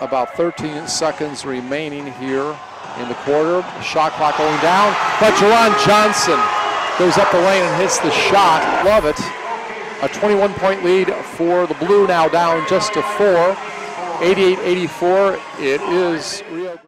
about 13 seconds remaining here in the quarter. Shot clock going down, but Jaron Johnson goes up the lane and hits the shot. Love it. A 21-point lead for the Blue, now down just to 4. 88-84, it is.